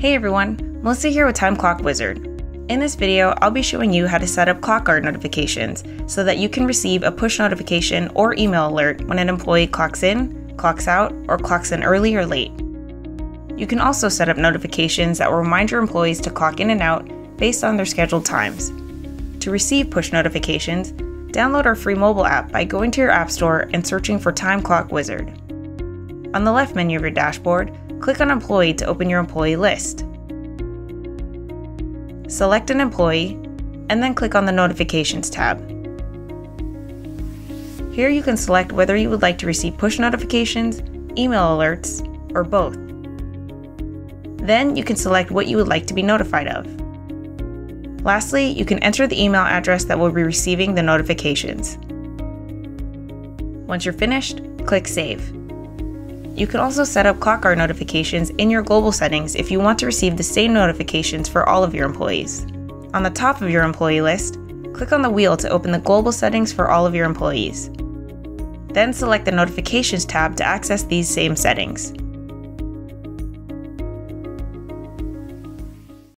Hey everyone, Melissa here with Time Clock Wizard. In this video, I'll be showing you how to set up Clockguard notifications so that you can receive a push notification or email alert when an employee clocks in, clocks out, or clocks in early or late. You can also set up notifications that will remind your employees to clock in and out based on their scheduled times. To receive push notifications, download our free mobile app by going to your app store and searching for Time Clock Wizard. On the left menu of your dashboard, click on Employee to open your employee list. Select an employee, and then click on the Notifications tab. Here you can select whether you would like to receive push notifications, email alerts, or both. Then you can select what you would like to be notified of. Lastly, you can enter the email address that will be receiving the notifications. Once you're finished, click Save. You can also set up Clockguard notifications in your global settings if you want to receive the same notifications for all of your employees. On the top of your employee list, click on the wheel to open the global settings for all of your employees. Then select the Notifications tab to access these same settings.